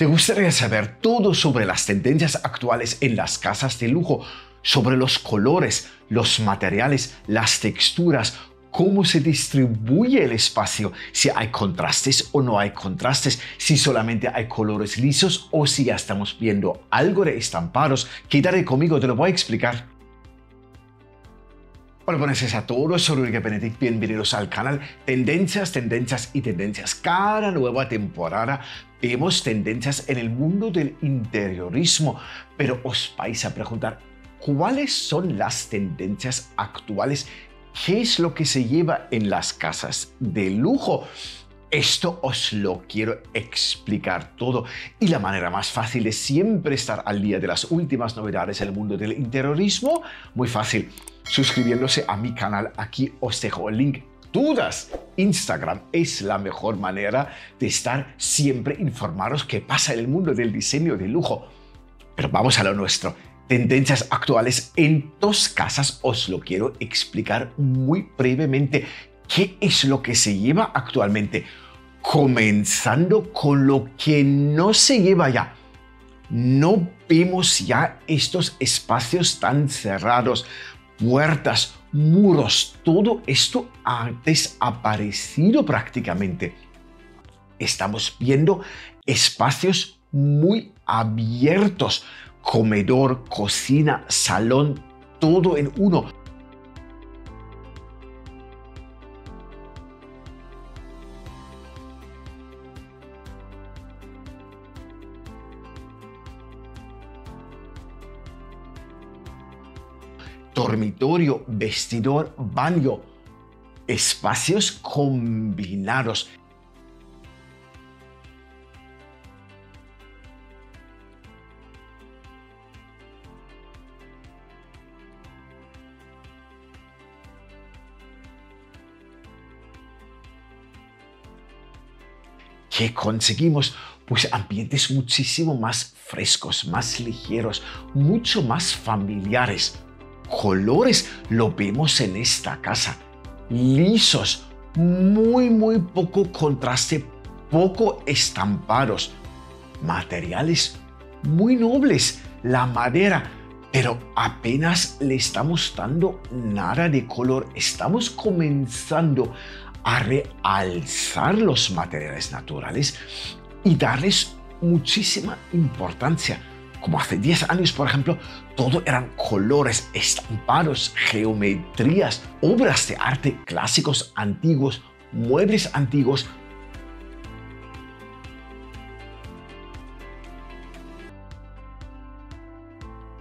¿Te gustaría saber todo sobre las tendencias actuales en las casas de lujo? Sobre los colores, los materiales, las texturas, cómo se distribuye el espacio, si hay contrastes o no hay contrastes, si solamente hay colores lisos o si ya estamos viendo algo de estampados. Quédate conmigo, te lo voy a explicar. Hola, buenas tardes a todos, soy Ruediger Benedikt, bienvenidos al canal Tendencias, Tendencias y Tendencias. Cada nueva temporada vemos tendencias en el mundo del interiorismo, pero os vais a preguntar ¿cuáles son las tendencias actuales? ¿Qué es lo que se lleva en las casas de lujo? Esto os lo quiero explicar todo y la manera más fácil es siempre estar al día de las últimas novedades en el mundo del interiorismo. Muy fácil, suscribiéndose a mi canal. Aquí os dejo el link. Dudas, Instagram es la mejor manera de estar siempre informados qué pasa en el mundo del diseño de lujo. Pero vamos a lo nuestro. Tendencias actuales en dos casas, os lo quiero explicar muy brevemente. ¿Qué es lo que se lleva actualmente? Comenzando con lo que no se lleva ya. No vemos ya estos espacios tan cerrados, puertas, muros, todo esto ha desaparecido prácticamente. Estamos viendo espacios muy abiertos, comedor, cocina, salón, todo en uno. Dormitorio, vestidor, baño, espacios combinados. ¿Qué conseguimos? Pues ambientes muchísimo más frescos, más ligeros, mucho más familiares. Colores lo vemos en esta casa, lisos, muy poco contraste, poco estampados, materiales muy nobles, la madera, pero apenas le estamos dando nada de color. Estamos comenzando a realzar los materiales naturales y darles muchísima importancia. Como hace 10 años, por ejemplo, todo eran colores, estampados, geometrías, obras de arte, clásicos antiguos, muebles antiguos.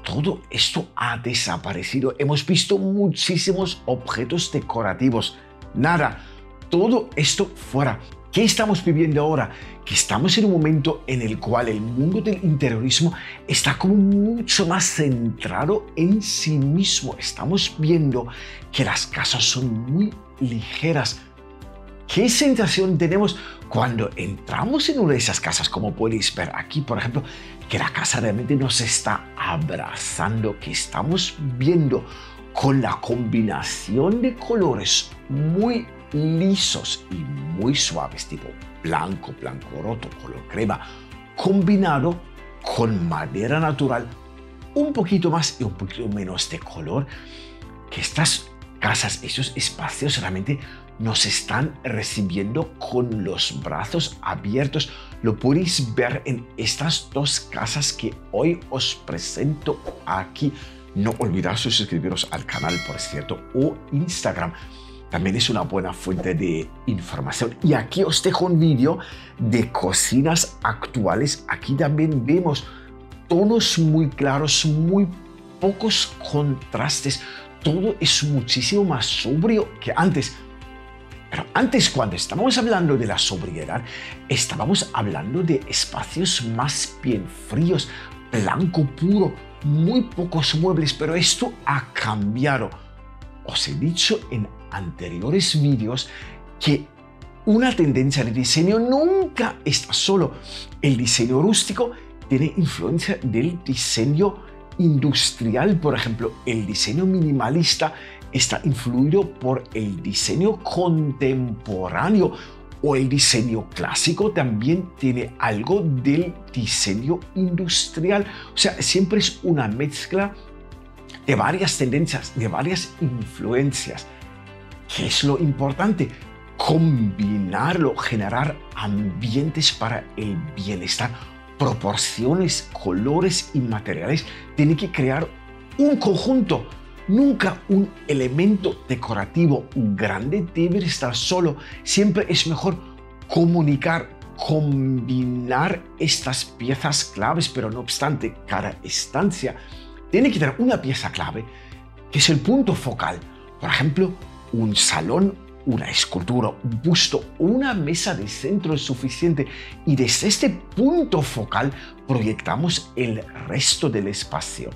Todo esto ha desaparecido. Hemos visto muchísimos objetos decorativos. Nada, todo esto fuera. ¿Qué estamos viviendo ahora? Que estamos en un momento en el cual el mundo del interiorismo está como mucho más centrado en sí mismo. Estamos viendo que las casas son muy ligeras. ¿Qué sensación tenemos cuando entramos en una de esas casas? Como podéis ver aquí, por ejemplo, que la casa realmente nos está abrazando, que estamos viendo con la combinación de colores muy lisos y muy suaves, tipo blanco, blanco roto, color crema, combinado con madera natural, un poquito más y un poquito menos de color, que estas casas, estos espacios realmente nos están recibiendo con los brazos abiertos. Lo podéis ver en estas dos casas que hoy os presento aquí. No olvidáis suscribiros al canal, por cierto, o Instagram. También es una buena fuente de información. Y aquí os dejo un vídeo de cocinas actuales. Aquí también vemos tonos muy claros, muy pocos contrastes. Todo es muchísimo más sobrio que antes. Pero antes, cuando estábamos hablando de la sobriedad, estábamos hablando de espacios más bien fríos, blanco puro, muy pocos muebles. Pero esto ha cambiado. Os he dicho en anteriores vídeos que una tendencia de diseño nunca está solo. El diseño rústico tiene influencia del diseño industrial, por ejemplo. El diseño minimalista está influido por el diseño contemporáneo. o el diseño clásico también tiene algo del diseño industrial. O sea, siempre es una mezcla de varias tendencias, de varias influencias. ¿Qué es lo importante? Combinarlo, generar ambientes para el bienestar, proporciones, colores y materiales. Tiene que crear un conjunto. Nunca un elemento decorativo grande debe estar solo. Siempre es mejor comunicar, combinar estas piezas claves, pero no obstante, cada estancia tiene que tener una pieza clave, que es el punto focal. Por ejemplo, un salón, una escultura, un busto, una mesa de centro es suficiente, y desde este punto focal proyectamos el resto del espacio.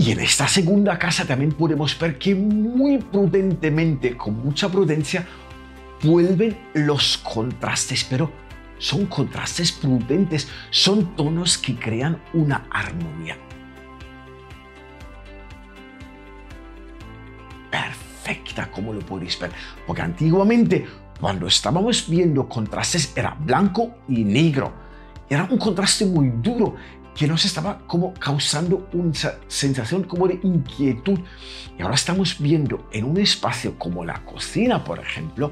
Y en esta segunda casa también podemos ver que muy prudentemente, con mucha prudencia, vuelven los contrastes, pero son contrastes prudentes, son tonos que crean una armonía. Perfecta, como lo podéis ver, porque antiguamente, cuando estábamos viendo contrastes, era blanco y negro. Era un contraste muy duro, que nos estaba como causando una sensación como de inquietud. Y ahora estamos viendo en un espacio como la cocina, por ejemplo,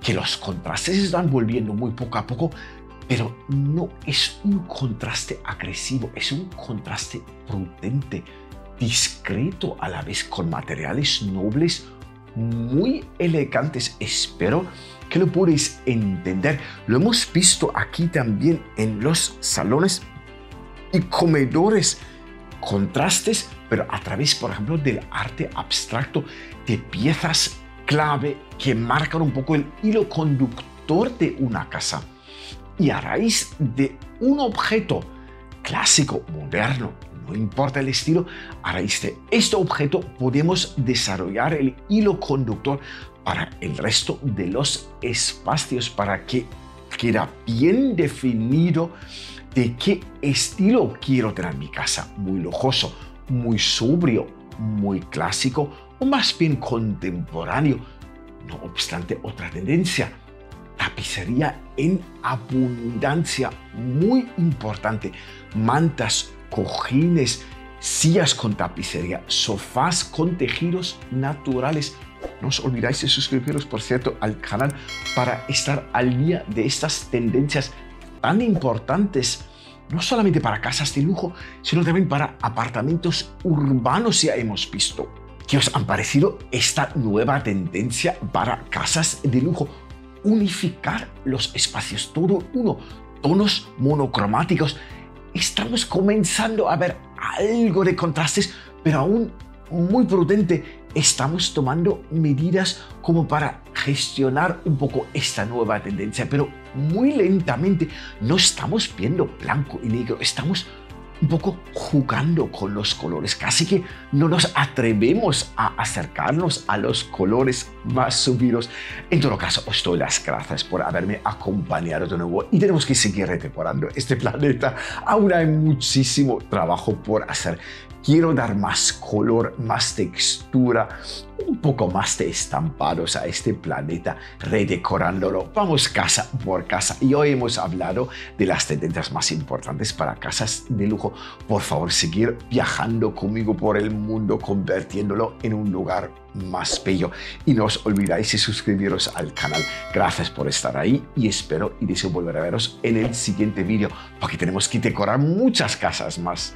que los contrastes se están volviendo muy poco a poco, pero no es un contraste agresivo, es un contraste prudente, discreto a la vez, con materiales nobles, muy elegantes. Espero que lo podéis entender. Lo hemos visto aquí también en los salones y comedores, contrastes, pero a través, por ejemplo, del arte abstracto, de piezas clave que marcan un poco el hilo conductor de una casa. Y a raíz de un objeto clásico, moderno, no importa el estilo, a raíz de este objeto podemos desarrollar el hilo conductor para el resto de los espacios, para que queda bien definido de qué estilo quiero tener mi casa. Muy lujoso, muy sobrio, muy clásico o más bien contemporáneo. No obstante, otra tendencia, tapicería en abundancia, muy importante. Mantas, cojines, sillas con tapicería, sofás con tejidos naturales. No os olvidáis de suscribiros, por cierto, al canal para estar al día de estas tendencias tan importantes, no solamente para casas de lujo, sino también para apartamentos urbanos. Ya hemos visto. ¿Qué os han parecido esta nueva tendencia para casas de lujo? Unificar los espacios, todo uno, tonos monocromáticos. Estamos comenzando a ver algo de contrastes, pero aún muy prudente. Estamos tomando medidas como para gestionar un poco esta nueva tendencia, pero muy lentamente. No estamos viendo blanco y negro, estamos un poco jugando con los colores. Casi que no nos atrevemos a acercarnos a los colores más subidos. En todo caso, os doy las gracias por haberme acompañado de nuevo, y tenemos que seguir redecorando este planeta. Aún hay muchísimo trabajo por hacer. Quiero dar más color, más textura, un poco más de estampados a este planeta, redecorándolo. Vamos casa por casa. Y hoy hemos hablado de las tendencias más importantes para casas de lujo. Por favor, seguir viajando conmigo por el mundo, convirtiéndolo en un lugar más bello. Y no os olvidáis de suscribiros al canal. Gracias por estar ahí, y espero y deseo volver a veros en el siguiente vídeo, porque tenemos que decorar muchas casas más.